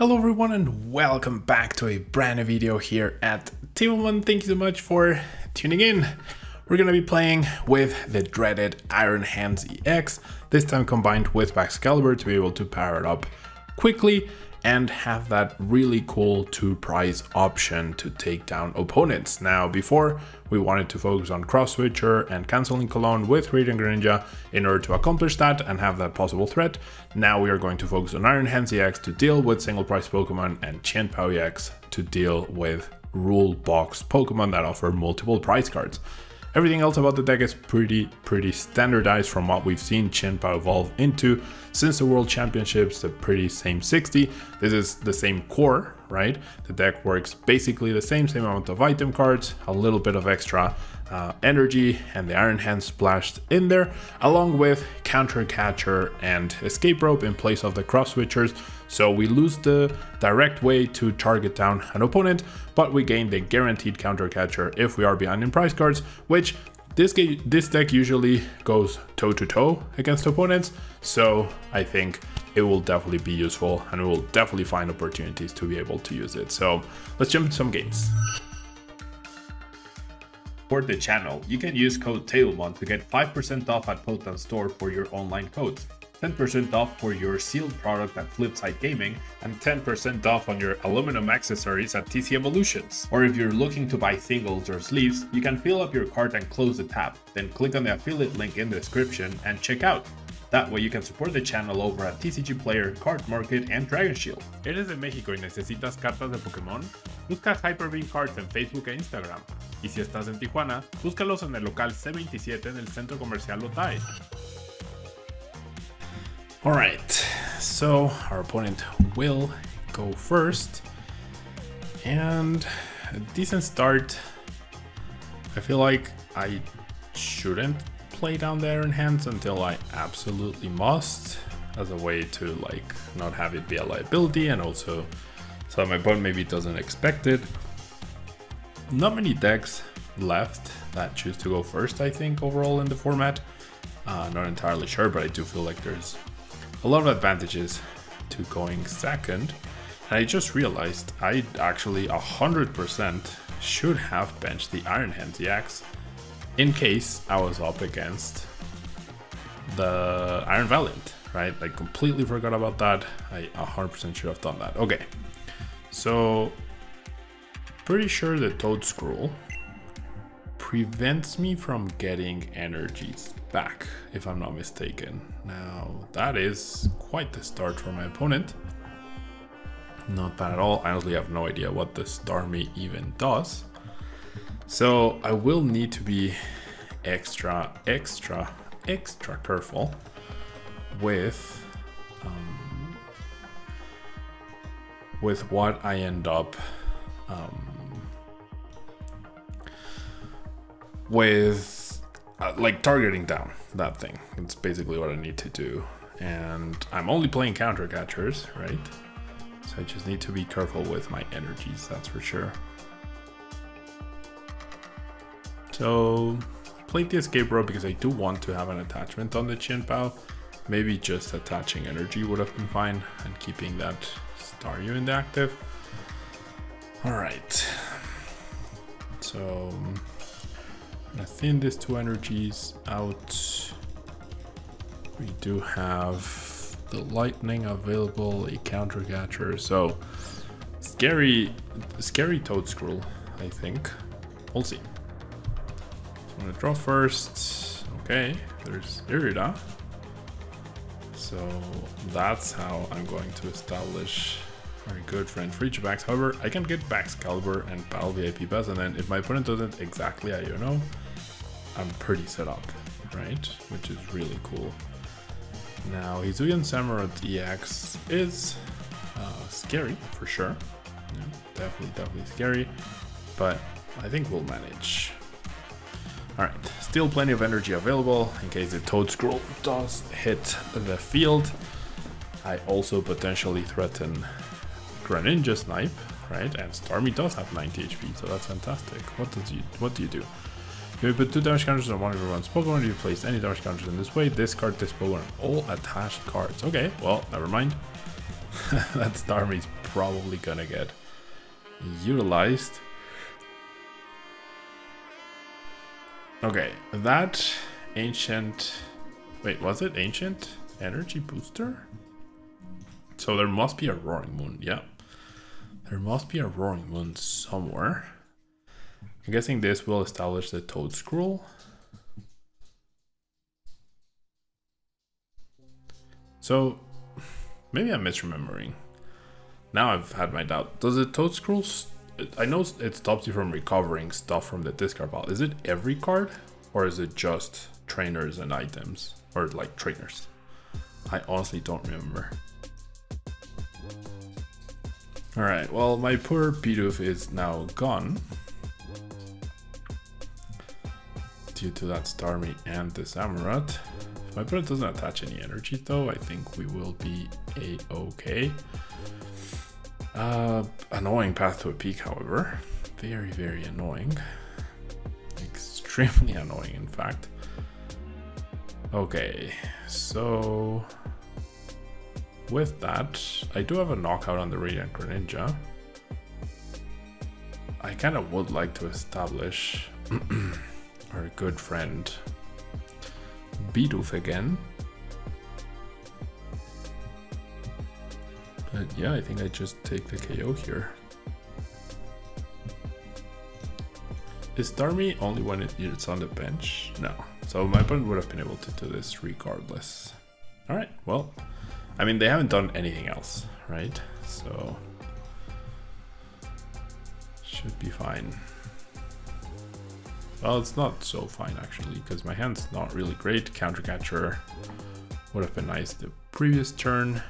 Hello everyone and welcome back to a brand new video here at Tablemon. Thank you so much for tuning in. We're gonna be playing with the dreaded Iron Hands EX, this time combined with Baxcalibur to be able to power it up quickly and have that really cool 2-prize option to take down opponents. Now, before we wanted to focus on Cross Switcher and canceling Cologne with Radiant Greninja in order to accomplish that and have that possible threat. Now we are going to focus on Iron Hands EX to deal with single prize Pokemon and Chien-Pao EX to deal with rule box Pokemon that offer multiple prize cards. Everything else about the deck is pretty standardized from what we've seen Chien-Pao evolve into since the World Championships, the pretty same 60. This is the same core, right? The deck works basically the same amount of item cards, a little bit of extra energy and the Iron Hand splashed in there, along with Counter Catcher and Escape Rope in place of the Cross Switchers. So we lose the direct way to target down an opponent, but we gain the guaranteed Counter Catcher if we are behind in prize cards, which this deck usually goes toe-to-toe against opponents. So I think it will definitely be useful and we will definitely find opportunities to be able to use it. So let's jump to some games. Support the channel, you can use code TABLEMON to get 5% off at Po Town store for your online codes, 10% off for your sealed product at Flipside Gaming, and 10% off on your aluminum accessories at TC Evolutions. Or if you're looking to buy singles or sleeves, you can fill up your cart and close the tab, then click on the affiliate link in the description and check out. That way you can support the channel over at TCG Player, Card Market, and Dragon Shield. ¿Eres de México y necesitas cartas de Pokémon? Busca Hyper Beam Cards en Facebook e Instagram. Y si estás en Tijuana, búscalos en el local C27 en el Centro Comercial Lotay. Alright, so our opponent will go first. And a decent start. I feel like I shouldn't play down the Iron Hands until I absolutely must, as a way to like not have it be a liability and also so my opponent maybe doesn't expect it. Not many decks left that choose to go first, I think, overall in the format. Not entirely sure, but I do feel like there's a lot of advantages to going second. And I just realized I actually 100% should have benched the Iron Hands EX in case I was up against the Iron Valiant, right? I completely forgot about that. I 100% should have done that. Okay, so pretty sure the Toedscruel prevents me from getting energies back, if I'm not mistaken. Now, that is quite the start for my opponent. Not bad at all. I honestly have no idea what the Starmie even does. So I will need to be extra careful with what I end up with like targeting down that thing. It's basically what I need to do, and I'm only playing Counter Catchers, right? So I just need to be careful with my energies, that's for sure. So played the Escape Rope because I do want to have an attachment on the Chien-Pao. Maybe just attaching energy would have been fine and keeping that Staryu inactive. Alright. So I'm gonna thin these two energies out. We do have the lightning available, a Counter Catcher. So scary Toedscruel, I think. We'll see. I'm gonna draw first. Okay, there's Irida. So that's how I'm going to establish our good friend Frigibax. However, I can get Baxcalibur and Battle VIP Best, and then if my opponent doesn't exactly IONO, I'm pretty set up, right? Which is really cool. Now, Hisuian Samurott EX is scary for sure. Yeah, definitely scary, but I think we'll manage. Alright, still plenty of energy available in case the Toedscruel does hit the field. I also potentially threaten Greninja Snipe, right? And Starmie does have 90 HP, so that's fantastic. What do you do? You may put 2 damage counters on one of your opponent's Pokemon. You place any damage counters in this way. Discard this Pokemon and all attached cards. Okay, well, never mind. that Starmie's probably gonna get utilized. Okay, that ancient... Wait, was it ancient energy booster? So there must be a Roaring Moon, yeah. There must be a Roaring Moon somewhere. I'm guessing this will establish the Toedscruel. So, maybe I'm misremembering. Now I've had my doubt. Does the Toedscruel... I know it stops you from recovering stuff from the discard pile. Is it every card? Or is it just trainers and items? Or like trainers? I honestly don't remember. Alright, well my poor Bidoof is now gone. Due to that Starmie and the Samurott. If my opponent doesn't attach any energy though, I think we will be a-okay. Annoying path to a peak, however. Very, very annoying. Extremely annoying, in fact. Okay, so... With that, I do have a knockout on the Radiant Greninja. I kind of would like to establish our good friend Bidoof again. But yeah, I think I just take the KO here. Is Starmie only when it's on the bench? No. So my opponent would have been able to do this regardless. Alright, well, I mean, they haven't done anything else, right? So, should be fine. Well, it's not so fine actually, because my hand's not really great. Counter Catcher would have been nice the previous turn.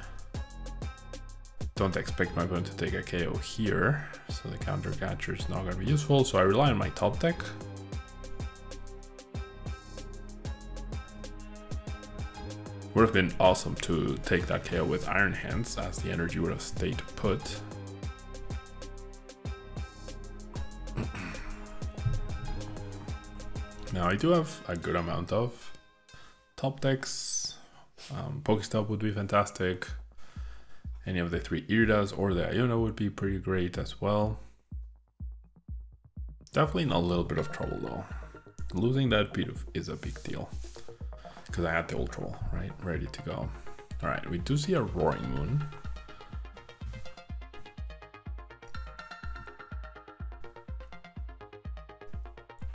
Don't expect my opponent to take a KO here, so the Counter Catcher is not going to be useful, so I rely on my top deck. Would have been awesome to take that KO with Iron Hands, as the energy would have stayed put. Now I do have a good amount of top decks. PokéStop would be fantastic. Any of the three Iridas or the Iona would be pretty great as well. Definitely in a little bit of trouble though. Losing that Bidoof is a big deal. Because I had the Ultra Ball, right? Ready to go. Alright, we do see a Roaring Moon.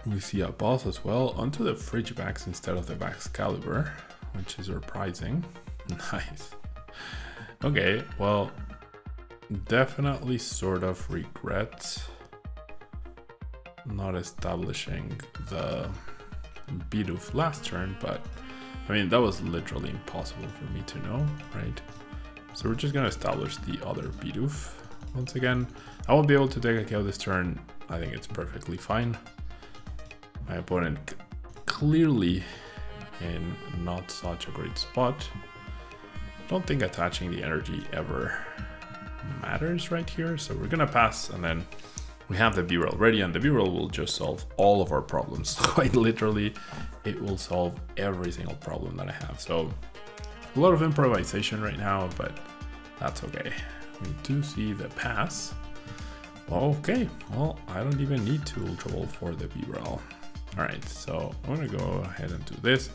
We see a boss as well, onto the Frigibax instead of the Baxcalibur, which is surprising. Nice. Okay, well, definitely sort of regret not establishing the Bidoof last turn, but I mean, that was literally impossible for me to know, right? So we're just gonna establish the other Bidoof once again. I won't be able to take a KO this turn. I think it's perfectly fine. My opponent clearly in not such a great spot. Don't think attaching the energy ever matters right here, so we're gonna pass, and then we have the Bibarel ready, and the Bibarel will just solve all of our problems. Quite literally, it will solve every single problem that I have. So a lot of improvisation right now, but that's okay. We do see the pass. Okay, well, I don't even need to Ultra Ball for the Bibarel. Alright, so I'm gonna go ahead and do this.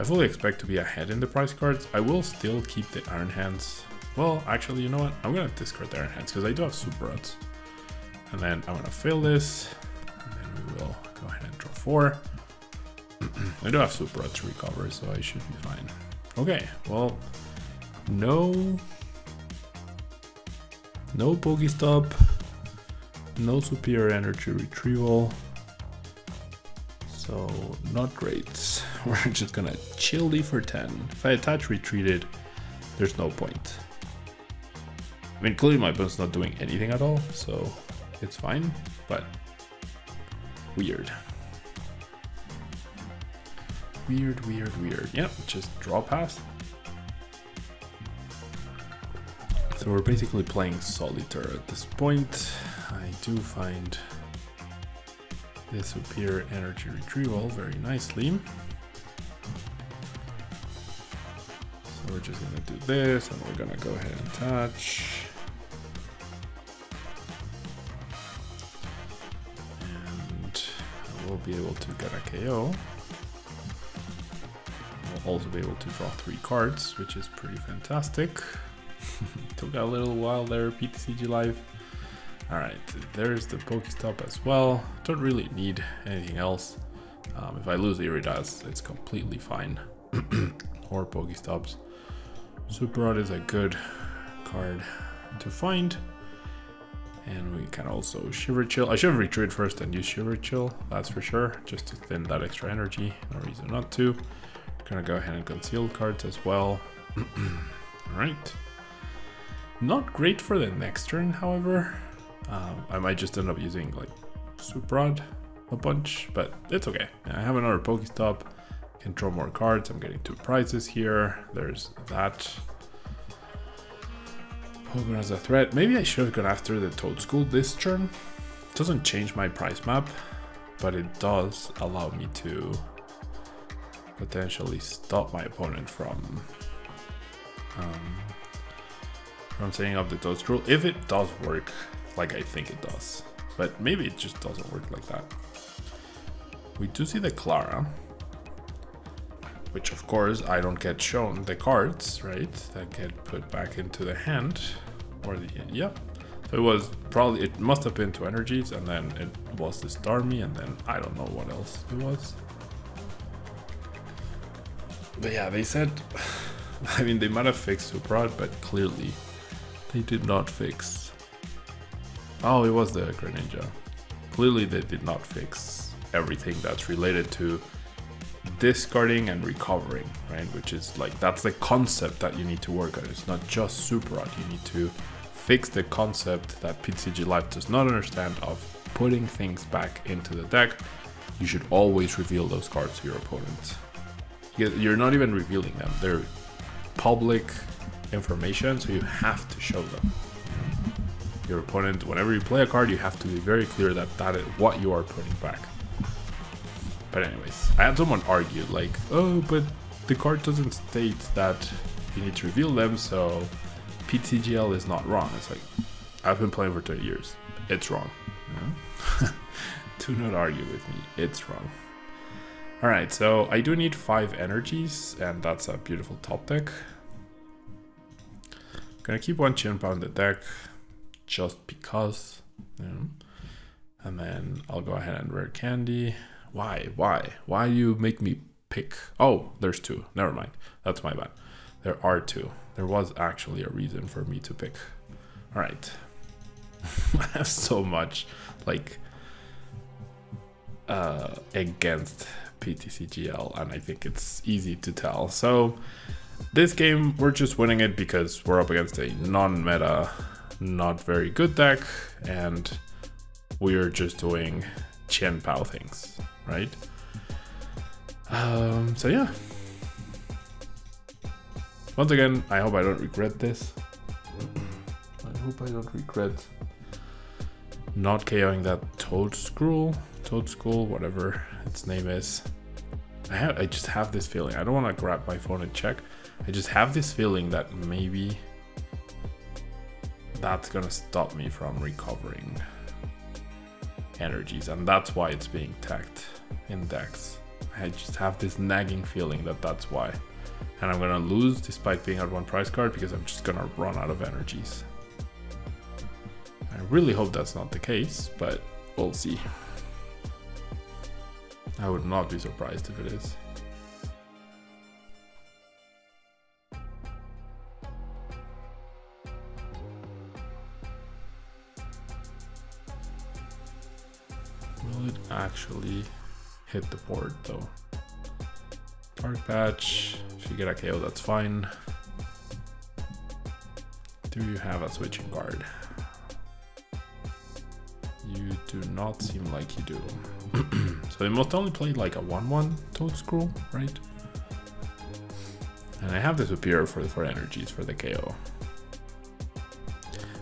I fully expect to be ahead in the prize cards. I will still keep the Iron Hands. Well, actually, you know what? I'm gonna discard the Iron Hands because I do have Super Rods. And then I'm gonna fail this. And then we will go ahead and draw four. I do have Super Rods to recover, so I should be fine. Okay, well, no PokéStop. No Superior Energy Retrieval, so not great. We're just gonna chill D for 10. If I attach retreated, there's no point. I mean, clearly my opponent's not doing anything at all, so it's fine, but weird. Weird, weird, weird. Yep, just draw pass. So we're basically playing solitaire at this point. I do find the Superior Energy Retrieval very nicely. So we're just gonna do this, and we're gonna go ahead and touch. And we'll be able to get a KO. We'll also be able to draw 3 cards, which is pretty fantastic. Took a little while there, PTCG Live. Alright, there's the PokéStop as well. Don't really need anything else. If I lose Irida, it's completely fine. Or PokéStops. Super Rod is a good card to find. And we can also Shiver Chill. I should have retreated first and use Shiver Chill, that's for sure. Just to thin that extra energy. No reason not to. I'm gonna go ahead and conceal cards as well. Alright. Not great for the next turn, however. I might just end up using like Super Rod a bunch, but it's okay. I have another PokéStop. Can draw more cards. I'm getting 2 prizes here. There's that. Pokemon as a threat. Maybe I should have gone after the Toedscruel this turn. It doesn't change my prize map, but it does allow me to potentially stop my opponent from setting up the Toedscruel if it does work like I think it does. But maybe it just doesn't work like that. We do see the Clara, which of course I don't get shown the cards, right? That get put back into the hand or the, yeah. So it was probably, it must have been 2 energies, and then it was the Starmie, and then I don't know what else it was. But yeah, they said, I mean, they might have fixed Super Rod, but clearly they did not fix. Oh, it was the Greninja. Clearly they did not fix everything that's related to discarding and recovering, right? Which is like, that's the concept that you need to work on. It's not just Super Rod. You need to fix the concept that PTCG Live does not understand of putting things back into the deck. You should always reveal those cards to your opponent. You're not even revealing them. They're public information, so you have to show them. Your opponent, whenever you play a card, you have to be very clear that that is what you are putting back. But anyways, I had someone argue like, oh, but the card doesn't state that you need to reveal them, so PTGL is not wrong. It's like, I've been playing for 30 years. It's wrong. Yeah. Do not argue with me. It's wrong. All right, so I do need 5 energies, and that's a beautiful top deck. I'm gonna keep 1 Chien-Pao in the deck, just because. You know. And then I'll go ahead and rare candy. Why do you make me pick? Oh, there's 2. Never mind. That's my bad. There are 2. There was actually a reason for me to pick. All right. I have so much like against PTCGL, and I think it's easy to tell. So this game, we're just winning it because we're up against a non-meta, not very good deck, and we're just doing Chien-Pao things, right? So yeah. Once again, I hope I don't regret this. I hope I don't regret not KOing that Toedscruel, whatever its name is. I just have this feeling. I don't want to grab my phone and check. I just have this feeling that maybe that's gonna stop me from recovering energies, and that's why it's being tagged in decks. I just have this nagging feeling that that's why, and I'm gonna lose despite being at 1 prize card because I'm just gonna run out of energies. I really hope that's not the case, but we'll see. I would not be surprised if it is. Will it actually hit the board though? Dark Patch, if you get a KO, that's fine. Do you have a switching card? You do not seem like you do. So they must only play like a 1-1 Toedscruel, right? And I have the Superior for the 4 energies for the KO.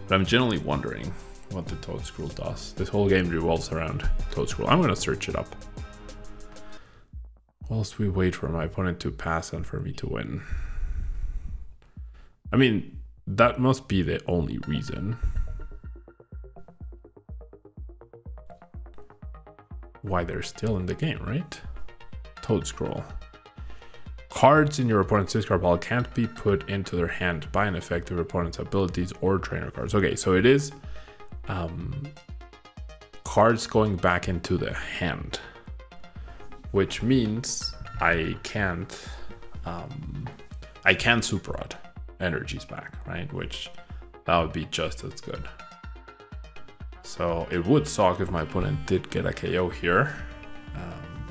But I'm generally wondering what the Toedscruel does. This whole game revolves around Toedscruel. I'm gonna search it up. Whilst we wait for my opponent to pass and for me to win. I mean, that must be the only reason why they're still in the game, right? Toedscruel. Cards in your opponent's discard pile can't be put into their hand by an effect of your opponent's abilities or trainer cards. Okay, so it is cards going back into the hand, which means I can't Super Rod energies back, right? Which that would be just as good. So it would suck if my opponent did get a KO here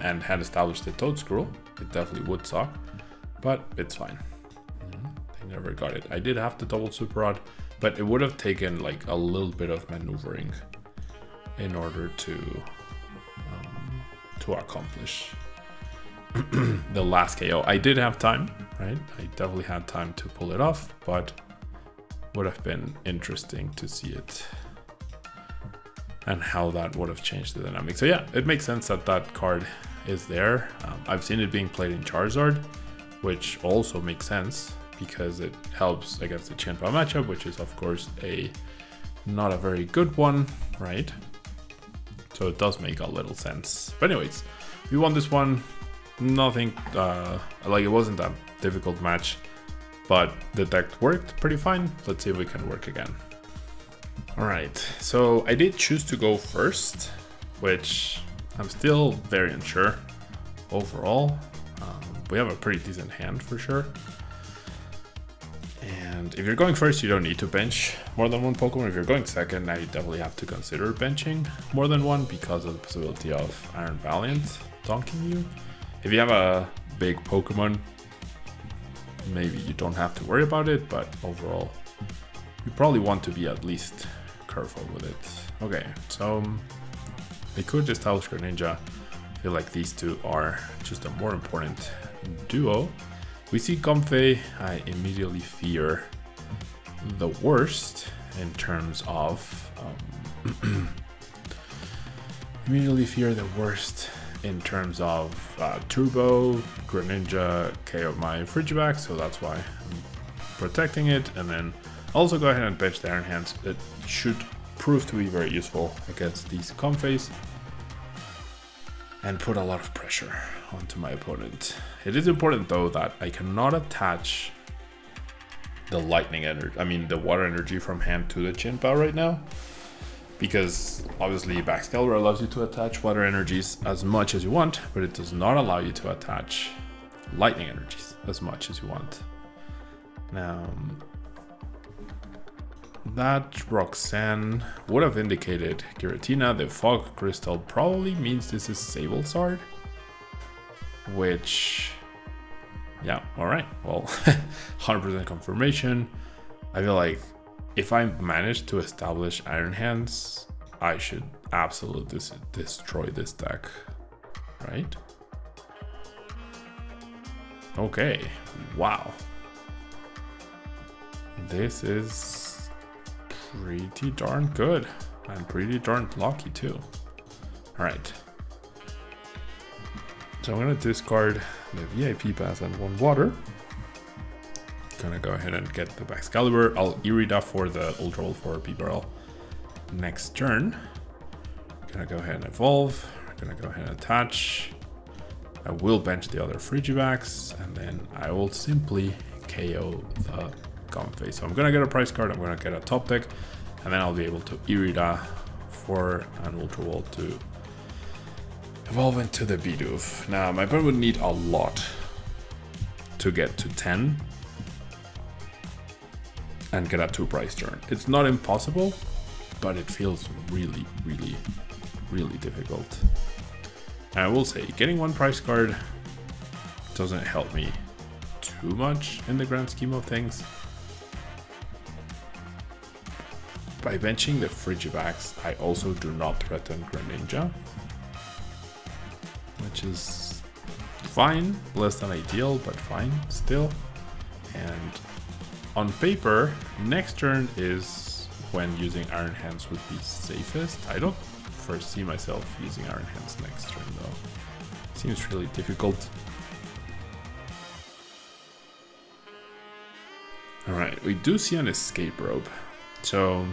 and had established the Toedscruel. It definitely would suck, but it's fine. They never got it. I did have to double Super Rod, but it would have taken like a little bit of maneuvering in order to accomplish the last KO. I did have time, right? I definitely had time to pull it off, but would have been interesting to see it and how that would have changed the dynamic. So yeah, it makes sense that that card is there. I've seen it being played in Charizard, which also makes sense because it helps against the Chien-Pao matchup, which is of course not a very good one, right? So it does make a little sense. But anyways, we won this one. Nothing, like it wasn't a difficult match, but the deck worked pretty fine. Let's see if we can work again. All right, so I did choose to go first, which I'm still very unsure overall. We have a pretty decent hand for sure. And if you're going first, you don't need to bench more than one Pokemon. If you're going second, now you definitely have to consider benching more than one because of the possibility of Iron Valiant donking you. If you have a big Pokemon, maybe you don't have to worry about it, but overall, you probably want to be at least careful with it. Okay, so they could establish Greninja. I feel like these two are just a more important duo. We see Comfey. I immediately fear the worst in terms of... immediately fear the worst in terms of Turbo, Greninja, KO my Frigibax, so that's why I'm protecting it. And then also go ahead and bench the Iron Hands. It should prove to be very useful against these Comfeys and put a lot of pressure onto my opponent. It is important though that I cannot attach the lightning energy, I mean the water energy from hand to the Chien-Pao right now, because obviously Baxcalibur allows you to attach water energies as much as you want, but it does not allow you to attach lightning energies as much as you want. Now, that Roxanne would have indicated Giratina. The Fog Crystal probably means this is Sableye, which, yeah, all right, well, 100% confirmation. I feel like if I manage to establish Iron Hands, I should absolutely destroy this deck, right? Okay, wow. This is pretty darn good and pretty darn lucky too. All right, so I'm gonna discard the VIP pass and one water. Gonna go ahead and get the Baxcalibur. I'll Irida for the Ultra Ball for Bibarel next turn. Gonna go ahead and evolve. Gonna go ahead and attach. I will bench the other Frigibax, and then I will simply KO the Comfey. So I'm gonna get a price card, I'm gonna get a top deck, and then I'll be able to Irida for an Ultra Ball to evolve into the Bidoof. Now my opponent would need a lot to get to 10 and get a 2 price turn. It's not impossible, but it feels really, really, really difficult. And I will say, getting one price card doesn't help me too much in the grand scheme of things. By benching the Frigibax, I also do not threaten Greninja, which is fine, less than ideal, but fine still. And on paper, next turn is when using Iron Hands would be safest. I don't foresee myself using Iron Hands next turn though. Seems really difficult. Alright, we do see an Escape Rope. So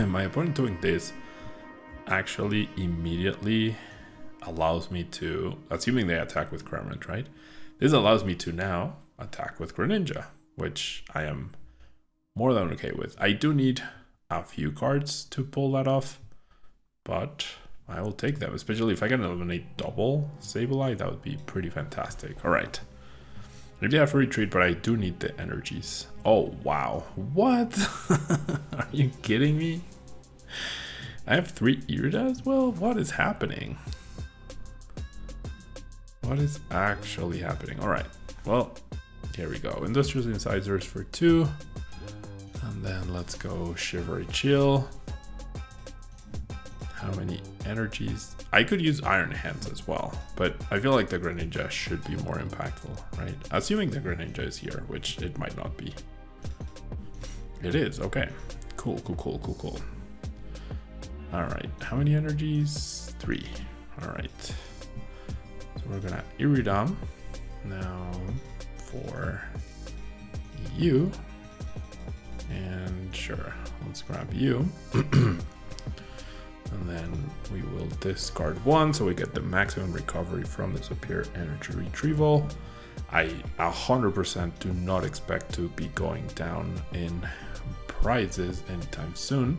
my opponent doing this actually immediately allows me to, assuming they attack with Cramorant, right? This allows me to now attack with Greninja, which I am more than okay with. I do need a few cards to pull that off, but I will take them, especially if I can eliminate double Sableye, that would be pretty fantastic. All right, maybe I have to retreat, but I do need the energies. Oh, wow, what? Are you kidding me? I have 3 Irida as well? What is happening? What is actually happening? All right, well, here we go. Industrial Incisors for 2. And then let's go Shivery Chill. How many energies? I could use Iron Hands as well, but I feel like the Greninja should be more impactful, right? Assuming the Greninja is here, which it might not be. It is, okay. Cool, cool, cool, cool, cool. All right, how many energies? 3, all right. So we're gonna Iridam now for you. And sure, let's grab you. And then we will discard 1, so we get the maximum recovery from the Superior Energy Retrieval. I 100% do not expect to be going down in prizes anytime soon.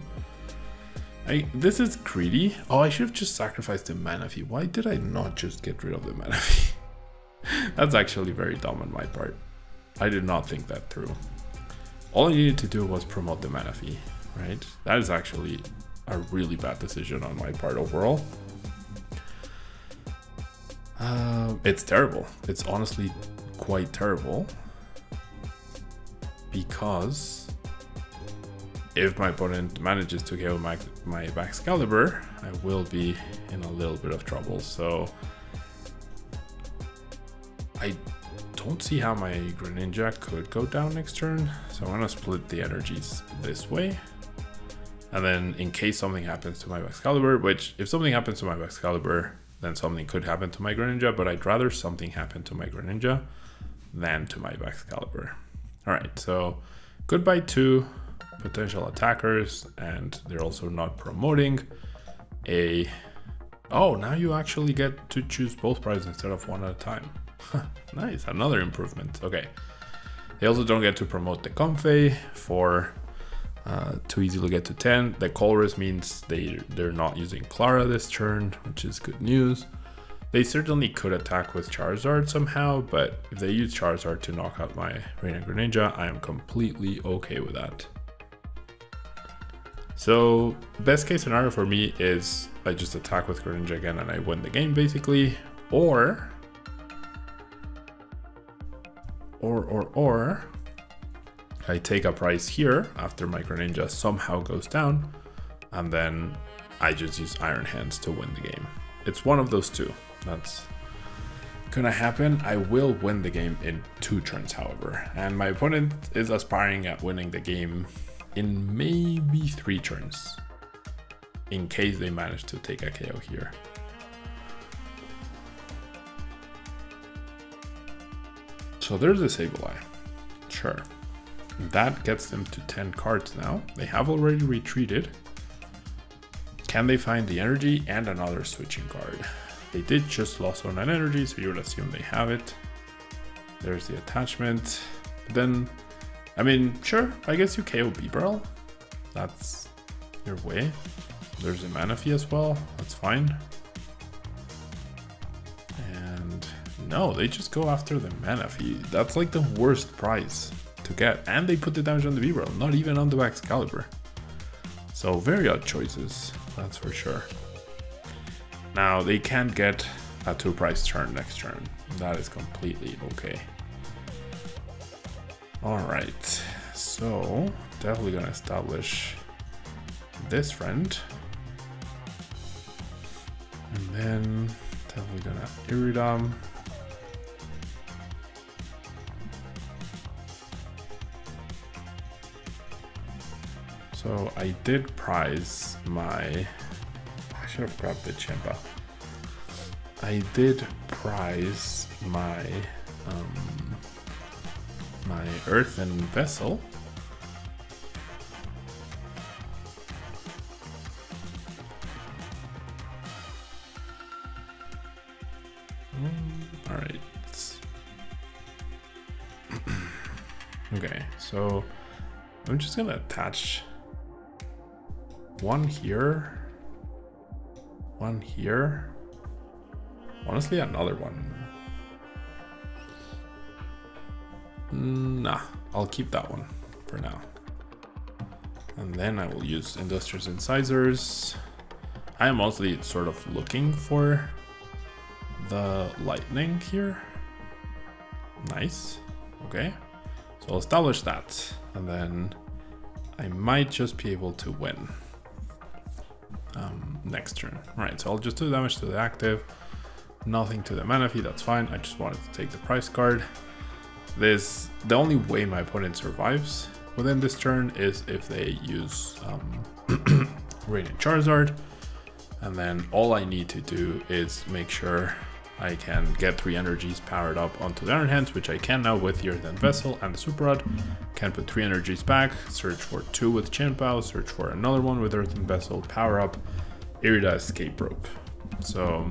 This is greedy. Oh, I should have just sacrificed the Manaphy. Why did I not just get rid of the Manaphy? That's actually very dumb on my part. I did not think that through. All I needed to do was promote the Manaphy, right? That is actually a really bad decision on my part overall. It's terrible. It's honestly quite terrible, because if my opponent manages to KO my Baxcalibur, I will be in a little bit of trouble. So I don't see how my Greninja could go down next turn, so I'm gonna split the energies this way. And then in case something happens to my Baxcalibur, which if something happens to my Baxcalibur, then something could happen to my Greninja, but I'd rather something happen to my Greninja than to my Baxcalibur. All right, so goodbye to potential attackers, and they're also not promoting a... Oh, now you actually get to choose both prizes instead of one at a time. Nice, another improvement. Okay, they also don't get to promote the Comfey for too easy to get to 10. The Colress means they're not using Clara this turn, which is good news. They certainly could attack with Charizard somehow, but if they use Charizard to knock out my Radiant Greninja, I am completely okay with that. So best case scenario for me is I just attack with Greninja again and I win the game basically, or I take a prize here after my Greninja somehow goes down, and then I just use Iron Hands to win the game. It's one of those two. That's gonna happen. I will win the game in 2 turns, however, and my opponent is aspiring at winning the game in maybe 3 turns, in case they manage to take a KO here. So there's a Sableye, sure. That gets them to 10 cards now. They have already retreated. Can they find the energy and another switching card? They did just lost on an energy, so you would assume they have it. There's the attachment. But then, I mean, sure, I guess you KO Bibarel. That's your way. There's a Manaphy as well, that's fine. No, they just go after the Manaphy. That's like the worst prize to get. And they put the damage on the Bibarel, not even on the Baxcalibur. So very odd choices, that's for sure. Now, they can't get a 2 prize turn next turn. That is completely okay. All right, so definitely gonna establish this friend. And then definitely gonna Iridam. So I did prize my, I should have grabbed the Chien-Pao. I did prize my my Earthen Vessel. Alright. Okay, so I'm just gonna attach one here, one here. Honestly, another one. Nah, I'll keep that one for now. And then I will use Industrial Incisors. I am mostly sort of looking for the lightning here. Nice. Okay. So I'll establish that. And then I might just be able to win next turn. Right, so I'll just do damage to the active. Nothing to the Manaphy, that's fine. I just wanted to take the prize card. This, the only way my opponent survives within this turn is if they use Radiant Charizard. And then all I need to do is make sure I can get 3 energies powered up onto the Iron Hands, which I can now with the Earthen Vessel and the Super Rod. Can put 3 energies back, search for 2 with Chien-Pao, search for another one with Earthen Vessel, power up, Irida, Escape Rope. So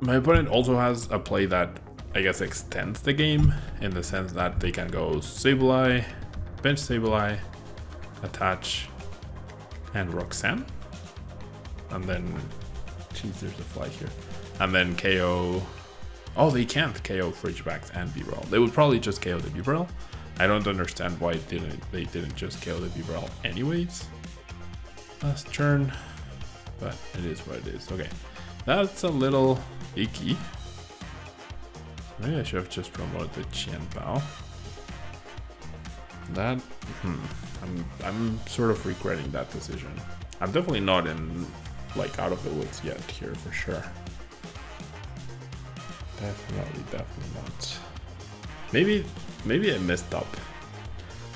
my opponent also has a play that I guess extends the game, in the sense that they can go Sableye, bench Sableye, attach, and Roxanne. And then, geez, there's a fly here. And then KO, oh, they can't KO Frigibax and Bibarel. They would probably just KO the Bibarel. I don't understand why they didn't just KO the Bibarel anyways. Last turn, but it is what it is. Okay, that's a little icky. Maybe I should have just promoted the Chien-Pao. That, I'm sort of regretting that decision. I'm definitely not in, like, out of the woods yet here, for sure. Definitely not. Maybe I messed up.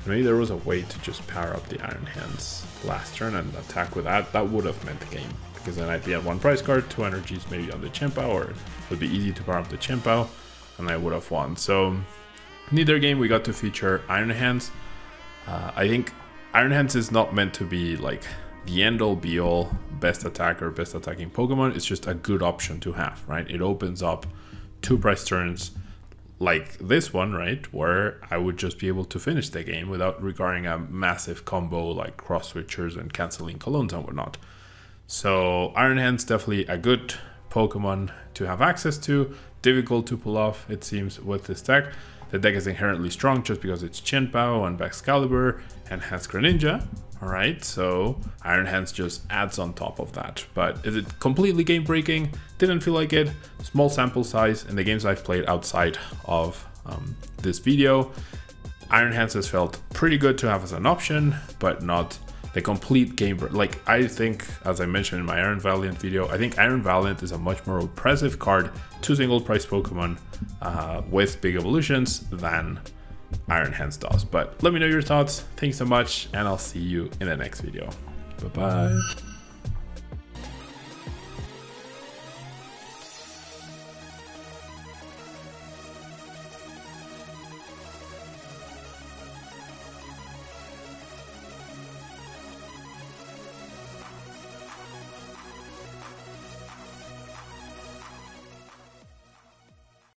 Maybe there was a way to just power up the Iron Hands last turn and attack with that. That would have meant the game. Because then I'd be at 1 prize card, 2 energies maybe on the Chien-Pao, or it would be easy to power up the Chien-Pao, and I would have won. So in either game we got to feature Iron Hands. I think Iron Hands is not meant to be like the end-all be-all best attacker, best attacking Pokemon. It's just a good option to have, right? It opens up 2 prize turns like this one, right, where I would just be able to finish the game without requiring a massive combo like cross switchers and canceling colognes and whatnot. So Iron Hands, definitely a good Pokemon to have access to. Difficult to pull off, it seems, with this deck. The deck is inherently strong just because it's Chien-Pao and Baxcalibur and has Greninja. Alright, so Iron Hands just adds on top of that. But is it completely game-breaking? Didn't feel like it. Small sample size in the games I've played outside of this video. Iron Hands has felt pretty good to have as an option, but not the complete game. Like, I think, as I mentioned in my Iron Valiant video, I think Iron Valiant is a much more oppressive card to single price Pokemon with big evolutions than Iron Hands does. But let me know your thoughts. Thanks so much, and I'll see you in the next video. Bye bye.